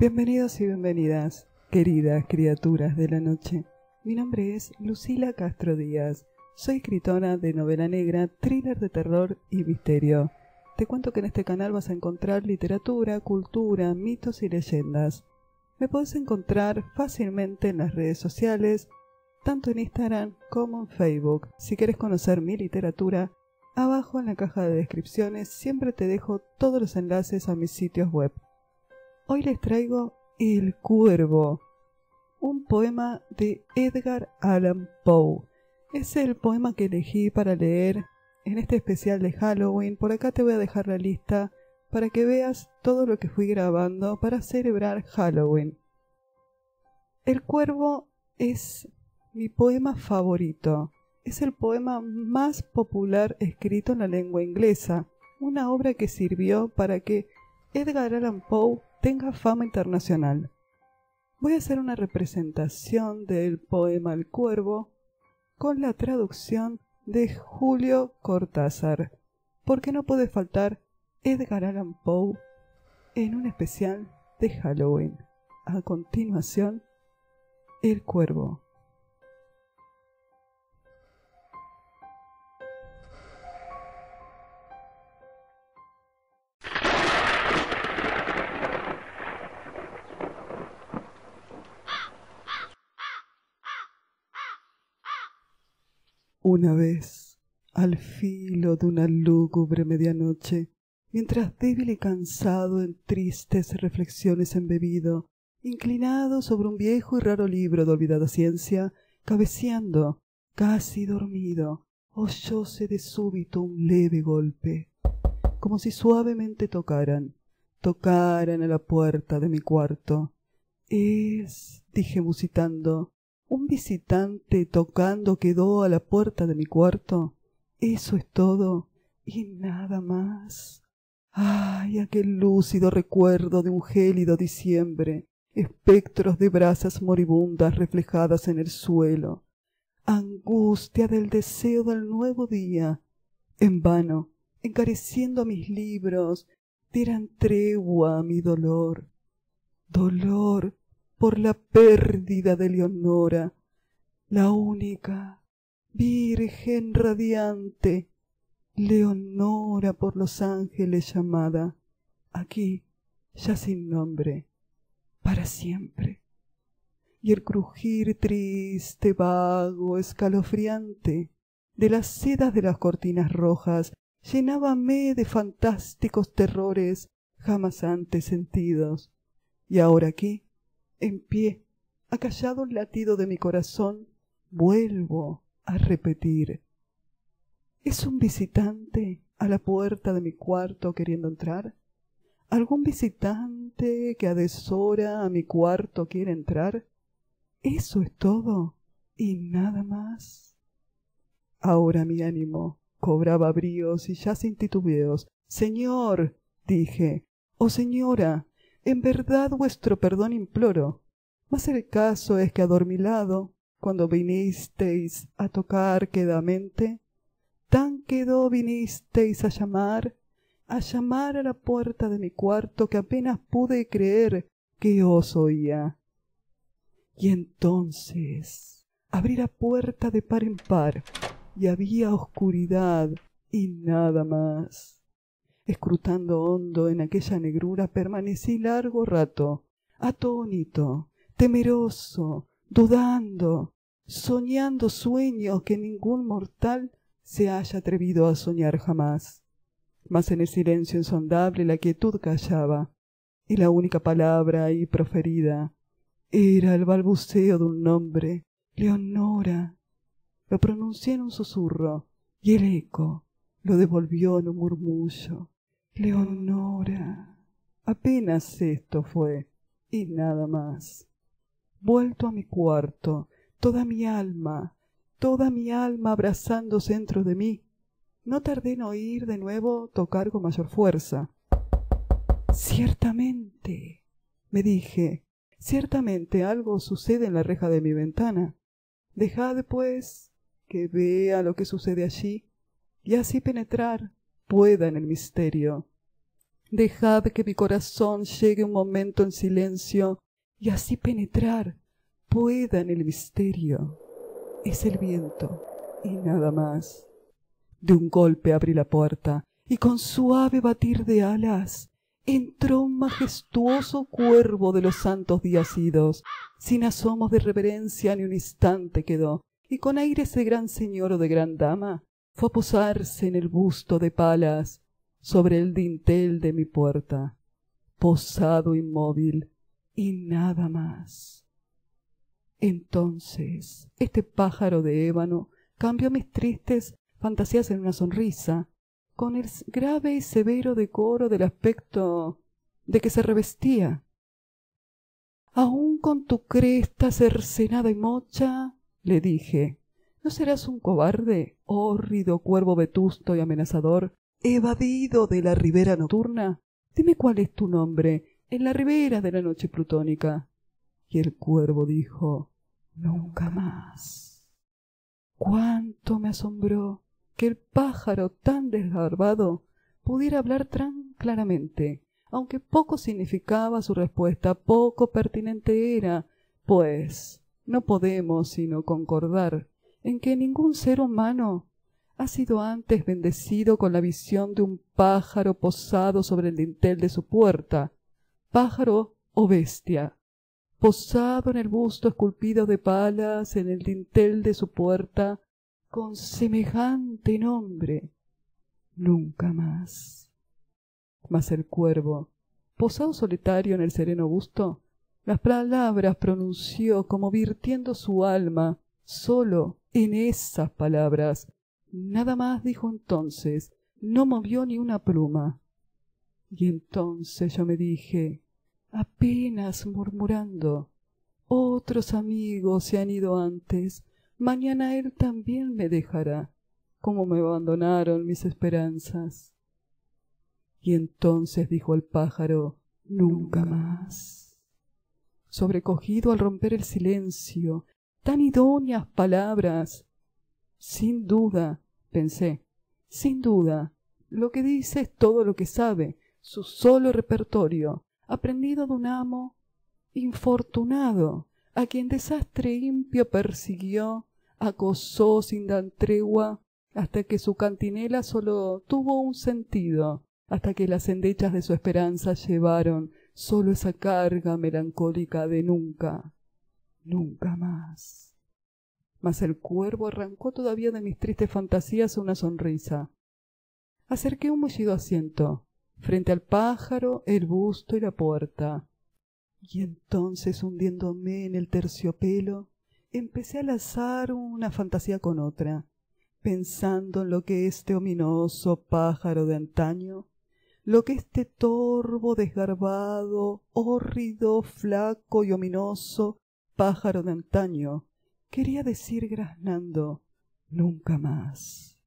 Bienvenidos y bienvenidas, queridas criaturas de la noche. Mi nombre es Lucila Castro Díaz. Soy escritora de novela negra, thriller de terror y misterio. Te cuento que en este canal vas a encontrar literatura, cultura, mitos y leyendas. Me puedes encontrar fácilmente en las redes sociales, tanto en Instagram como en Facebook. Si quieres conocer mi literatura, abajo en la caja de descripciones siempre te dejo todos los enlaces a mis sitios web. Hoy les traigo El Cuervo, un poema de Edgar Allan Poe. Es el poema que elegí para leer en este especial de Halloween. Por acá te voy a dejar la lista para que veas todo lo que fui grabando para celebrar Halloween. El Cuervo es mi poema favorito. Es el poema más popular escrito en la lengua inglesa. Una obra que sirvió para que Edgar Allan Poe tenga fama internacional. Voy a hacer una representación del poema El Cuervo con la traducción de Julio Cortázar, porque no puede faltar Edgar Allan Poe en un especial de Halloween. A continuación, El Cuervo. Una vez, al filo de una lúgubre medianoche, mientras débil y cansado en tristes reflexiones embebido, inclinado sobre un viejo y raro libro de olvidada ciencia, cabeceando, casi dormido, oyóse de súbito un leve golpe, como si suavemente tocaran a la puerta de mi cuarto. «Es», dije musitando, «un visitante tocando quedó a la puerta de mi cuarto. Eso es todo, y nada más. Ay, aquel lúcido recuerdo de un gélido diciembre, espectros de brasas moribundas reflejadas en el suelo, angustia del deseo del nuevo día. En vano, encareciendo a mis libros, dieran tregua a mi dolor. Dolor por la pérdida de Leonora, la única, virgen radiante, Leonora por los ángeles llamada, aquí, ya sin nombre, para siempre». Y el crujir triste, vago, escalofriante, de las sedas de las cortinas rojas, llenábame de fantásticos terrores jamás antes sentidos. Y ahora aquí, en pie, acallado un latido de mi corazón, vuelvo a repetir: ¿es un visitante a la puerta de mi cuarto queriendo entrar? ¿Algún visitante que a deshora a mi cuarto quiere entrar? Eso es todo, y nada más. Ahora mi ánimo cobraba bríos y ya sin titubeos. «Señor», dije, «o señora, en verdad vuestro perdón imploro, mas el caso es que adormilado, cuando vinisteis a tocar quedamente, tan quedó vinisteis a llamar a la puerta de mi cuarto que apenas pude creer que os oía. Y entonces abrí la puerta de par en par, y había oscuridad y nada más. Escrutando hondo en aquella negrura permanecí largo rato, atónito, temeroso, dudando, soñando sueños que ningún mortal se haya atrevido a soñar jamás. Mas en el silencio insondable la quietud callaba, y la única palabra ahí proferida era el balbuceo de un nombre: Leonora. Lo pronuncié en un susurro, y el eco lo devolvió en un murmullo: Leonora. Apenas esto fue, y nada más. Vuelto a mi cuarto, toda mi alma abrazándose dentro de mí, No tardé en oír de nuevo tocar con mayor fuerza. «Ciertamente», me dije, «ciertamente algo sucede en la reja de mi ventana. Dejad, pues, que vea lo que sucede allí, y así penetrar pueda en el misterio. Dejad que mi corazón llegue un momento en silencio, y así penetrar pueda en el misterio. Es el viento, y nada más». De un golpe abrí la puerta, y con suave batir de alas entró un majestuoso cuervo de los santos días idos. Sin asomos de reverencia ni un instante quedó, y con aires de gran señor o de gran dama fue a posarse en el busto de Palas, sobre el dintel de mi puerta, posado inmóvil, y nada más. Entonces este pájaro de ébano cambió mis tristes fantasías en una sonrisa, con el grave y severo decoro del aspecto de que se revestía. «Aún con tu cresta cercenada y mocha», le dije, «¿no serás un cobarde, hórrido cuervo vetusto y amenazador, evadido de la ribera nocturna? Dime cuál es tu nombre en la ribera de la noche plutónica». Y el cuervo dijo, «Nunca más». Cuánto me asombró que el pájaro tan desgarbado pudiera hablar tan claramente, aunque poco significaba su respuesta, poco pertinente era, pues no podemos sino concordar en que ningún ser humano ha sido antes bendecido con la visión de un pájaro posado sobre el dintel de su puerta, pájaro o bestia, posado en el busto esculpido de Palas en el dintel de su puerta, con semejante nombre. Nunca más. Mas el cuervo, posado solitario en el sereno busto, las palabras pronunció como virtiendo su alma solo en esas palabras. Nada más dijo entonces, no movió ni una pluma. Y entonces yo me dije, apenas murmurando, otros amigos se han ido antes, mañana él también me dejará, como me abandonaron mis esperanzas. Y entonces dijo el pájaro, nunca más. Sobrecogido al romper el silencio, tan idóneas palabras. Sin duda, pensé, sin duda, lo que dice es todo lo que sabe, su solo repertorio, aprendido de un amo infortunado, a quien desastre impío persiguió, acosó sin dar tregua, hasta que su cantinela sólo tuvo un sentido, hasta que las endechas de su esperanza llevaron sólo esa carga melancólica de nunca, nunca más. Mas el cuervo arrancó todavía de mis tristes fantasías una sonrisa. Acerqué un mullido asiento, frente al pájaro, el busto y la puerta. Y entonces, hundiéndome en el terciopelo, empecé a lazar una fantasía con otra, pensando en lo que este ominoso pájaro de antaño, lo que este torvo, desgarbado, hórrido, flaco y ominoso pájaro de antaño quería decir graznando, nunca más.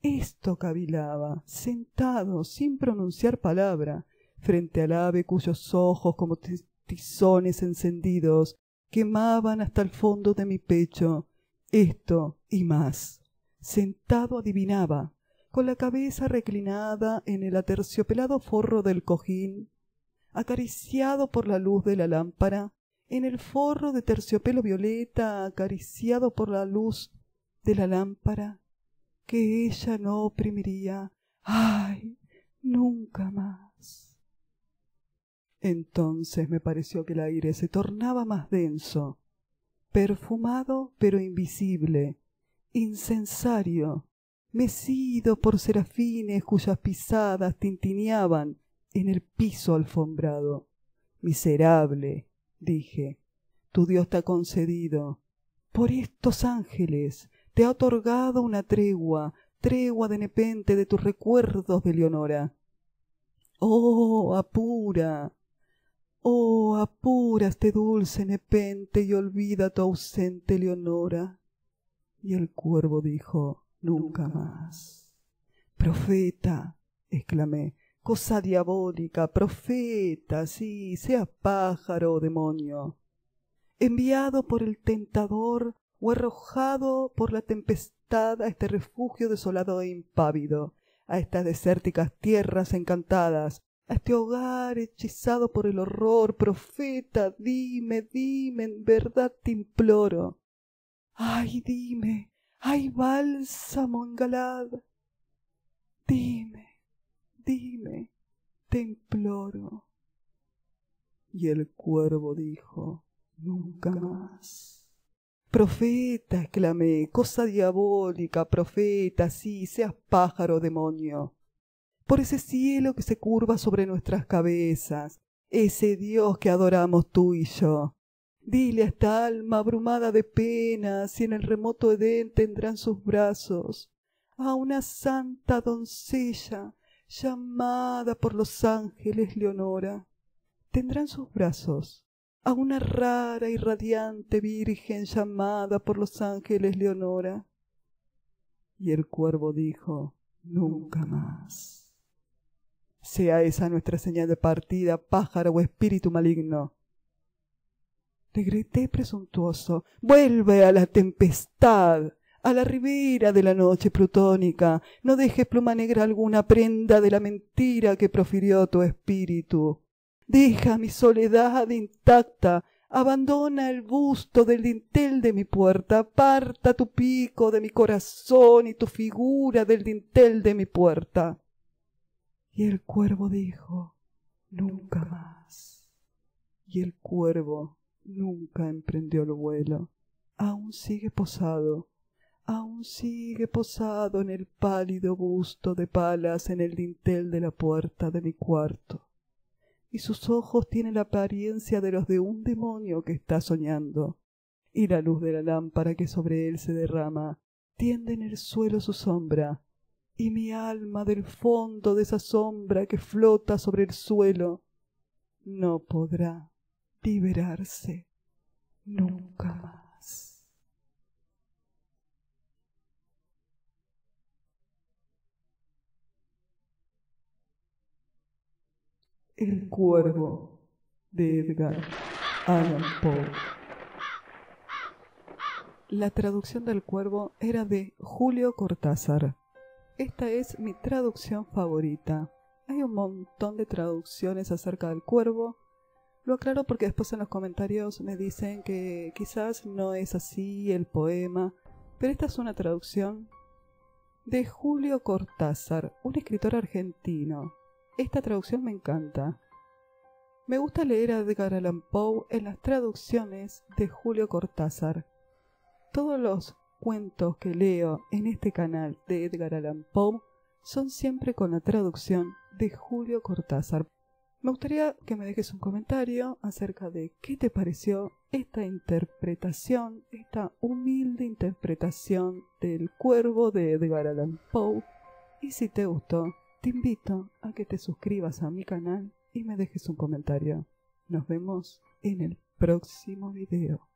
Esto cavilaba, sentado, sin pronunciar palabra, frente al ave cuyos ojos como tizones encendidos quemaban hasta el fondo de mi pecho. Esto y más, sentado adivinaba, con la cabeza reclinada en el aterciopelado forro del cojín, acariciado por la luz de la lámpara, en el forro de terciopelo violeta, acariciado por la luz de la lámpara, que ella no oprimiría, ¡ay!, nunca más. Entonces me pareció que el aire se tornaba más denso, perfumado pero invisible, incensario, mecido por serafines cuyas pisadas tintineaban en el piso alfombrado. «Miserable», dije, «tu Dios te ha concedido, por estos ángeles te ha otorgado una tregua, tregua de Nepente de tus recuerdos de Leonora. ¡Oh, apura! Oh, apura este dulce Nepente y olvida a tu ausente Leonora». Y el cuervo dijo, nunca más. «Profeta», exclamé, «cosa diabólica, profeta, sí, sea pájaro o demonio, enviado por el tentador o arrojado por la tempestad a este refugio desolado e impávido, a estas desérticas tierras encantadas, a este hogar hechizado por el horror, profeta, dime, dime, en verdad te imploro. Ay, dime, ay, bálsamo en Galaad, dime, dime, te imploro». Y el cuervo dijo, «Nunca más». «Profeta», exclamé, «cosa diabólica, profeta, sí, seas pájaro, demonio. Por ese cielo que se curva sobre nuestras cabezas, ese Dios que adoramos tú y yo. Dile a esta alma abrumada de penas si en el remoto Edén tendrán sus brazos a una santa doncella llamada por los ángeles Leonora. Tendrán sus brazos a una rara y radiante virgen llamada por los ángeles Leonora». Y el cuervo dijo, «Nunca más. Sea esa nuestra señal de partida, pájaro o espíritu maligno». Le grité presuntuoso, «Vuelve a la tempestad, a la ribera de la noche plutónica. No dejes pluma negra alguna, prenda de la mentira que profirió tu espíritu. Deja mi soledad intacta, abandona el busto del dintel de mi puerta, aparta tu pico de mi corazón y tu figura del dintel de mi puerta». Y el cuervo dijo, «Nunca más». Y el cuervo nunca emprendió el vuelo, aún sigue posado en el pálido busto de Palas en el dintel de la puerta de mi cuarto. Y sus ojos tienen la apariencia de los de un demonio que está soñando, y la luz de la lámpara que sobre él se derrama tiende en el suelo su sombra, y mi alma del fondo de esa sombra que flota sobre el suelo no podrá liberarse nunca más». El Cuervo, de Edgar Allan Poe. La traducción del Cuervo era de Julio Cortázar. Esta es mi traducción favorita. Hay un montón de traducciones acerca del Cuervo. Lo aclaro porque después en los comentarios me dicen que quizás no es así el poema, pero esta es una traducción de Julio Cortázar, un escritor argentino. Esta traducción me encanta. Me gusta leer a Edgar Allan Poe en las traducciones de Julio Cortázar. Todos los cuentos que leo en este canal de Edgar Allan Poe son siempre con la traducción de Julio Cortázar. Me gustaría que me dejes un comentario acerca de qué te pareció esta interpretación, esta humilde interpretación del Cuervo de Edgar Allan Poe. Y si te gustó, te invito a que te suscribas a mi canal y me dejes un comentario. Nos vemos en el próximo video.